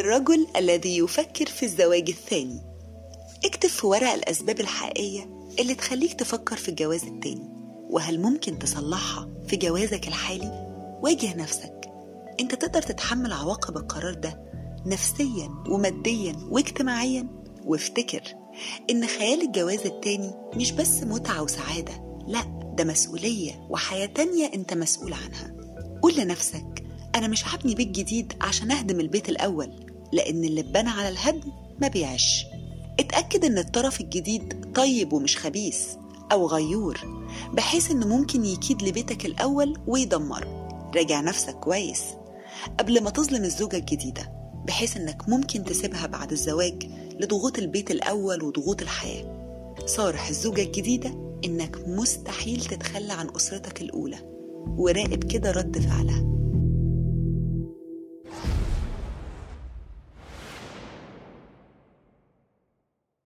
الرجل الذي يفكر في الزواج الثاني، اكتب في ورقة الأسباب الحقيقية اللي تخليك تفكر في الجواز الثاني، وهل ممكن تصلحها في جوازك الحالي؟ واجه نفسك، انت تقدر تتحمل عواقب القرار ده نفسيا وماديا واجتماعيا. وافتكر ان خيال الجواز التاني مش بس متعة وسعادة، لا، ده مسؤولية وحياة تانية انت مسؤول عنها. قول لنفسك انا مش هبني بيت جديد عشان اهدم البيت الاول، لان اللي اتبنى على الهدم ما بيعيش. اتأكد ان الطرف الجديد طيب ومش خبيث او غيور، بحيث انه ممكن يكيد لبيتك الاول ويدمره. راجع نفسك كويس قبل ما تظلم الزوجة الجديدة، بحيث انك ممكن تسيبها بعد الزواج لضغوط البيت الاول وضغوط الحياة. صارح الزوجة الجديدة انك مستحيل تتخلى عن اسرتك الاولى، وراقب كده رد فعلها.